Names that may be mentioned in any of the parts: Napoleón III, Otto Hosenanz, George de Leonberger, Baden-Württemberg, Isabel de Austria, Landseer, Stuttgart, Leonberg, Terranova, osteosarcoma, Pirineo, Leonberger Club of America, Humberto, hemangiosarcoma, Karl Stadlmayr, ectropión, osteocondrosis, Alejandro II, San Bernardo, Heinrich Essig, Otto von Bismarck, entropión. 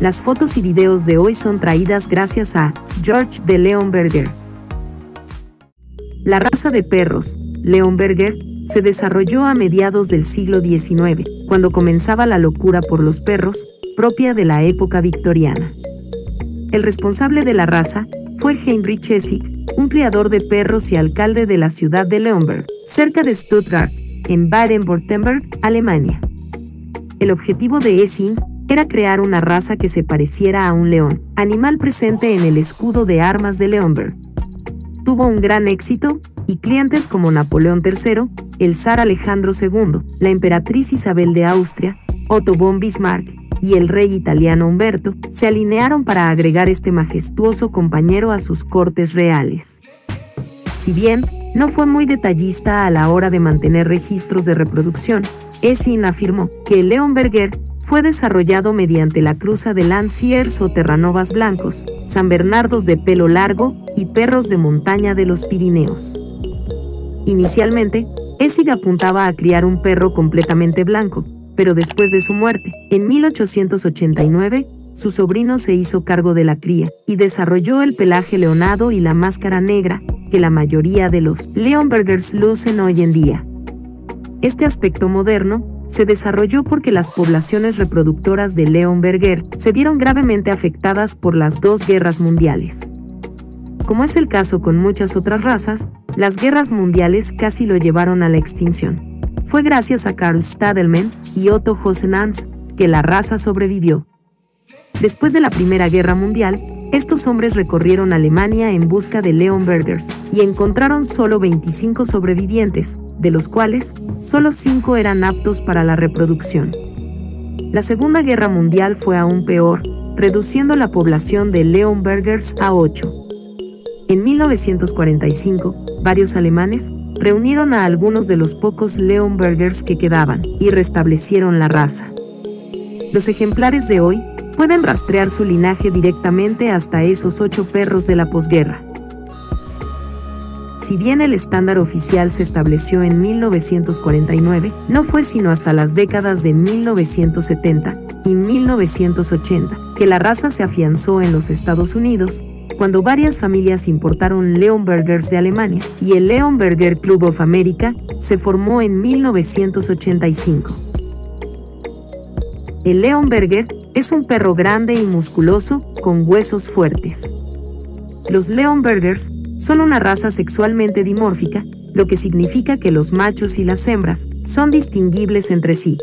Las fotos y videos de hoy son traídas gracias a George de Leonberger. La raza de perros, Leonberger, se desarrolló a mediados del siglo XIX, cuando comenzaba la locura por los perros, propia de la época victoriana. El responsable de la raza fue Heinrich Essig, un criador de perros y alcalde de la ciudad de Leonberg, cerca de Stuttgart, en Baden-Württemberg, Alemania. El objetivo de Essig era crear una raza que se pareciera a un león, animal presente en el escudo de armas de Leonberg. Tuvo un gran éxito, y clientes como Napoleón III, el zar Alejandro II, la emperatriz Isabel de Austria, Otto von Bismarck y el rey italiano Humberto se alinearon para agregar este majestuoso compañero a sus cortes reales. Si bien no fue muy detallista a la hora de mantener registros de reproducción, Essig afirmó que el Leonberger fue desarrollado mediante la cruza de Landseer o Terranovas blancos, San Bernardos de pelo largo y perros de montaña de los Pirineos. Inicialmente, Essig apuntaba a criar un perro completamente blanco, pero después de su muerte, en 1889, su sobrino se hizo cargo de la cría y desarrolló el pelaje leonado y la máscara negra que la mayoría de los Leonbergers lucen hoy en día. Este aspecto moderno se desarrolló porque las poblaciones reproductoras de Leonberger se vieron gravemente afectadas por las dos guerras mundiales. Como es el caso con muchas otras razas, las guerras mundiales casi lo llevaron a la extinción. Fue gracias a Karl Stadlmayr y Otto Hosenanz que la raza sobrevivió. Después de la Primera Guerra Mundial, estos hombres recorrieron Alemania en busca de Leonbergers y encontraron solo 25 sobrevivientes, de los cuales solo 5 eran aptos para la reproducción. La Segunda Guerra Mundial fue aún peor, reduciendo la población de Leonbergers a 8. En 1945, varios alemanes reunieron a algunos de los pocos Leonbergers que quedaban y restablecieron la raza. Los ejemplares de hoy pueden rastrear su linaje directamente hasta esos 8 perros de la posguerra. Si bien el estándar oficial se estableció en 1949, no fue sino hasta las décadas de 1970 y 1980 que la raza se afianzó en los Estados Unidos, cuando varias familias importaron Leonbergers de Alemania y el Leonberger Club of America se formó en 1985. El Leonberger es un perro grande y musculoso, con huesos fuertes. Los Leonbergers son una raza sexualmente dimórfica, lo que significa que los machos y las hembras son distinguibles entre sí.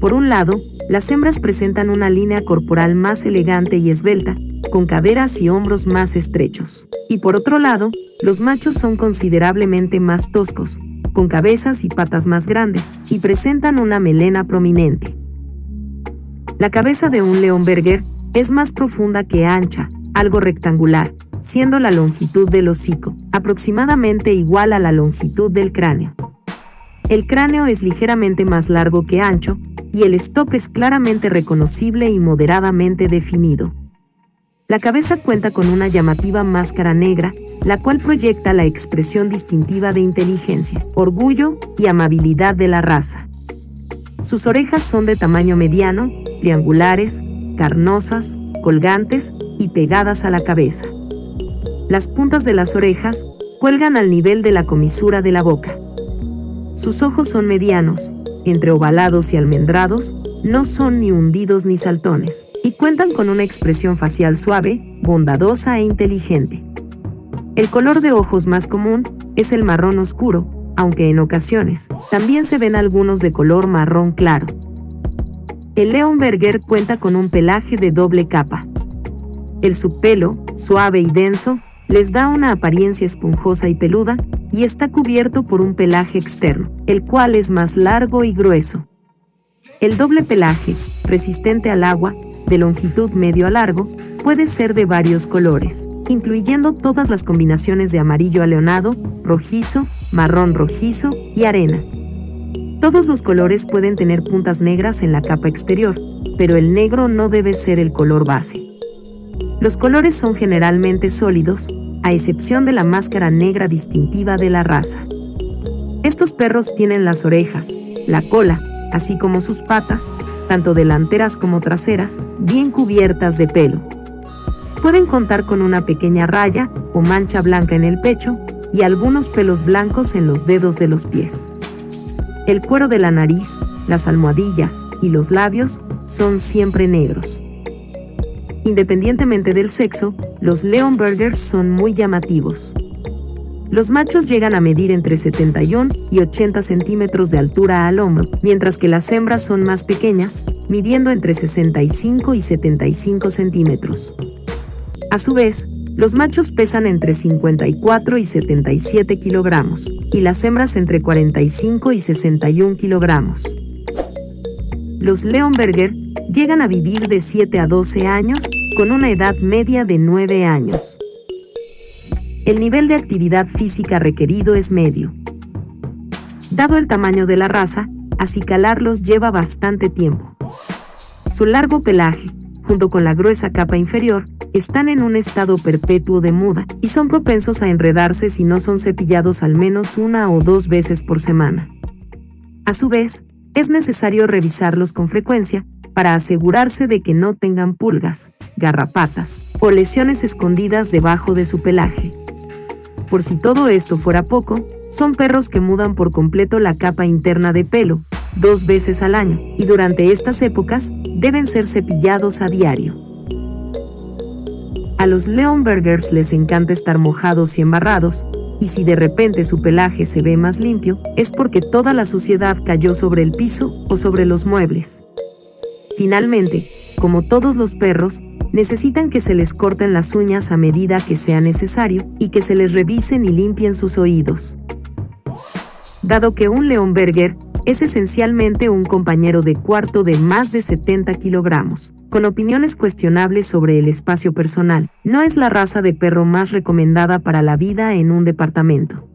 Por un lado, las hembras presentan una línea corporal más elegante y esbelta, con caderas y hombros más estrechos. Y por otro lado, los machos son considerablemente más toscos, con cabezas y patas más grandes, y presentan una melena prominente. La cabeza de un Leonberger es más profunda que ancha, algo rectangular, siendo la longitud del hocico aproximadamente igual a la longitud del cráneo. El cráneo es ligeramente más largo que ancho, y el estoque es claramente reconocible y moderadamente definido. La cabeza cuenta con una llamativa máscara negra, la cual proyecta la expresión distintiva de inteligencia, orgullo y amabilidad de la raza. Sus orejas son de tamaño mediano, triangulares, carnosas, colgantes y pegadas a la cabeza. Las puntas de las orejas cuelgan al nivel de la comisura de la boca. Sus ojos son medianos, entre ovalados y almendrados, no son ni hundidos ni saltones, y cuentan con una expresión facial suave, bondadosa e inteligente. El color de ojos más común es el marrón oscuro, aunque en ocasiones también se ven algunos de color marrón claro. El Leonberger cuenta con un pelaje de doble capa. El subpelo, suave y denso, les da una apariencia esponjosa y peluda y está cubierto por un pelaje externo, el cual es más largo y grueso. El doble pelaje, resistente al agua, de longitud medio a largo, puede ser de varios colores, incluyendo todas las combinaciones de amarillo a leonado, rojizo, marrón rojizo y arena. Todos los colores pueden tener puntas negras en la capa exterior, pero el negro no debe ser el color base. Los colores son generalmente sólidos, a excepción de la máscara negra distintiva de la raza. Estos perros tienen las orejas, la cola, así como sus patas, tanto delanteras como traseras, bien cubiertas de pelo. Pueden contar con una pequeña raya o mancha blanca en el pecho y algunos pelos blancos en los dedos de los pies. El cuero de la nariz, las almohadillas y los labios son siempre negros. Independientemente del sexo, los Leonbergers son muy llamativos. Los machos llegan a medir entre 71 y 80 centímetros de altura al hombro, mientras que las hembras son más pequeñas, midiendo entre 65 y 75 centímetros. A su vez, los machos pesan entre 54 y 77 kilogramos, y las hembras entre 45 y 61 kilogramos. Los Leonberger llegan a vivir de 7 a 12 años, con una edad media de 9 años. El nivel de actividad física requerido es medio. Dado el tamaño de la raza, acicalarlos lleva bastante tiempo. Su largo pelaje, junto con la gruesa capa inferior, están en un estado perpetuo de muda y son propensos a enredarse si no son cepillados al menos una o dos veces por semana. A su vez, es necesario revisarlos con frecuencia para asegurarse de que no tengan pulgas, garrapatas o lesiones escondidas debajo de su pelaje. Por si todo esto fuera poco, son perros que mudan por completo la capa interna de pelo, 2 veces al año, y durante estas épocas deben ser cepillados a diario. A los Leonbergers les encanta estar mojados y embarrados, y si de repente su pelaje se ve más limpio, es porque toda la suciedad cayó sobre el piso o sobre los muebles. Finalmente, como todos los perros, necesitan que se les corten las uñas a medida que sea necesario y que se les revisen y limpien sus oídos. Dado que un Leonberger es esencialmente un compañero de cuarto de más de 70 kilogramos, con opiniones cuestionables sobre el espacio personal, no es la raza de perro más recomendada para la vida en un departamento.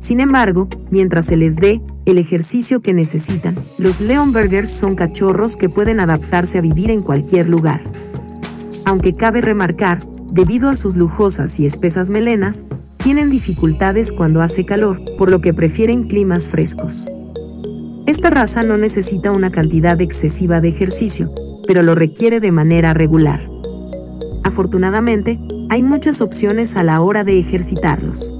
Sin embargo, mientras se les dé el ejercicio que necesitan, los Leonbergers son cachorros que pueden adaptarse a vivir en cualquier lugar. Aunque cabe remarcar, debido a sus lujosas y espesas melenas, tienen dificultades cuando hace calor, por lo que prefieren climas frescos. Esta raza no necesita una cantidad excesiva de ejercicio, pero lo requiere de manera regular. Afortunadamente, hay muchas opciones a la hora de ejercitarlos.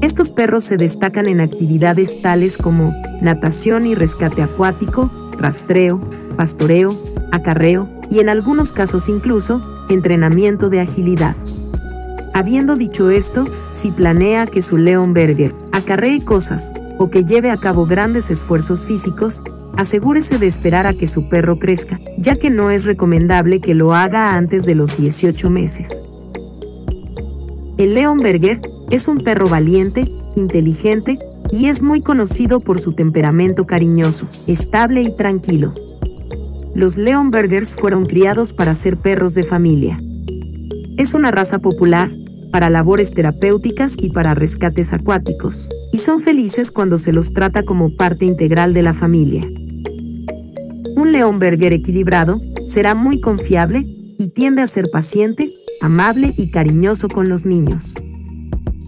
Estos perros se destacan en actividades tales como natación y rescate acuático, rastreo, pastoreo, acarreo y en algunos casos incluso, entrenamiento de agilidad. Habiendo dicho esto, si planea que su Leonberger acarree cosas o que lleve a cabo grandes esfuerzos físicos, asegúrese de esperar a que su perro crezca, ya que no es recomendable que lo haga antes de los 18 meses. El Leonberger es un perro valiente, inteligente y es muy conocido por su temperamento cariñoso, estable y tranquilo. Los Leonbergers fueron criados para ser perros de familia. Es una raza popular para labores terapéuticas y para rescates acuáticos, y son felices cuando se los trata como parte integral de la familia. Un Leonberger equilibrado será muy confiable y tiende a ser paciente, amable y cariñoso con los niños.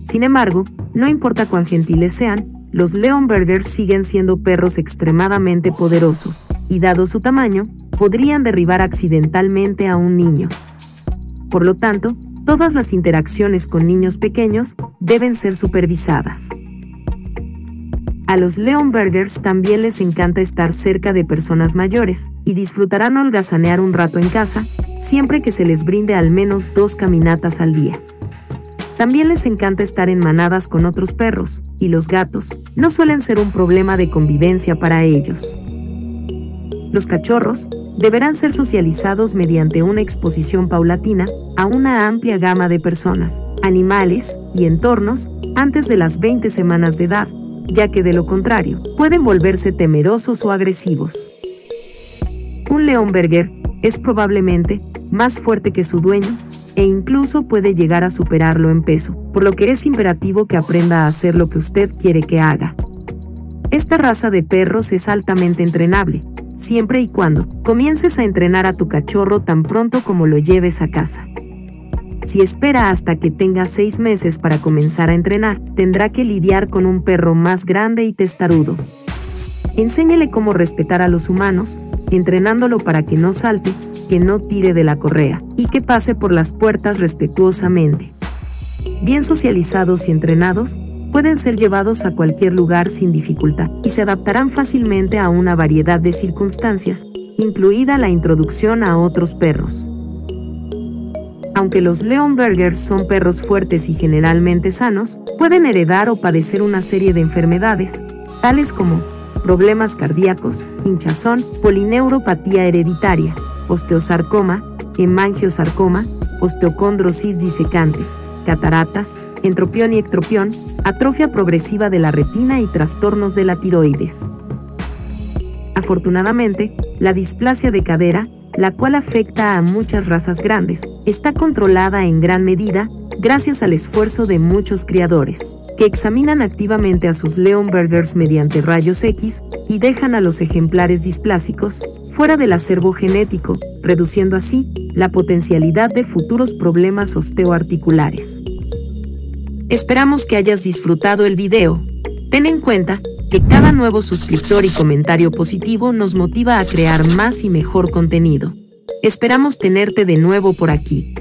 Sin embargo, no importa cuán gentiles sean, los Leonbergers siguen siendo perros extremadamente poderosos, y dado su tamaño, podrían derribar accidentalmente a un niño. Por lo tanto, todas las interacciones con niños pequeños deben ser supervisadas. A los Leonbergers también les encanta estar cerca de personas mayores, y disfrutarán holgazanear un rato en casa, siempre que se les brinde al menos 2 caminatas al día. También les encanta estar en manadas con otros perros, y los gatos no suelen ser un problema de convivencia para ellos. Los cachorros deberán ser socializados mediante una exposición paulatina a una amplia gama de personas, animales y entornos antes de las 20 semanas de edad, ya que de lo contrario pueden volverse temerosos o agresivos. Un Leonberger es probablemente más fuerte que su dueño, e incluso puede llegar a superarlo en peso, por lo que es imperativo que aprenda a hacer lo que usted quiere que haga. Esta raza de perros es altamente entrenable, siempre y cuando comiences a entrenar a tu cachorro tan pronto como lo lleves a casa. Si espera hasta que tenga 6 meses para comenzar a entrenar, tendrá que lidiar con un perro más grande y testarudo. Enséñele cómo respetar a los humanos, entrenándolo para que no salte, que no tire de la correa, y que pase por las puertas respetuosamente. Bien socializados y entrenados, pueden ser llevados a cualquier lugar sin dificultad, y se adaptarán fácilmente a una variedad de circunstancias, incluida la introducción a otros perros. Aunque los Leonberger son perros fuertes y generalmente sanos, pueden heredar o padecer una serie de enfermedades, tales como problemas cardíacos, hinchazón, polineuropatía hereditaria, osteosarcoma, hemangiosarcoma, osteocondrosis disecante, cataratas, entropión y ectropión, atrofia progresiva de la retina y trastornos de la tiroides. Afortunadamente, la displasia de cadera, la cual afecta a muchas razas grandes, está controlada en gran medida gracias al esfuerzo de muchos criadores, que examinan activamente a sus Leonbergers mediante rayos X y dejan a los ejemplares displásicos fuera del acervo genético, reduciendo así la potencialidad de futuros problemas osteoarticulares. Esperamos que hayas disfrutado el video. Ten en cuenta que cada nuevo suscriptor y comentario positivo nos motiva a crear más y mejor contenido. Esperamos tenerte de nuevo por aquí.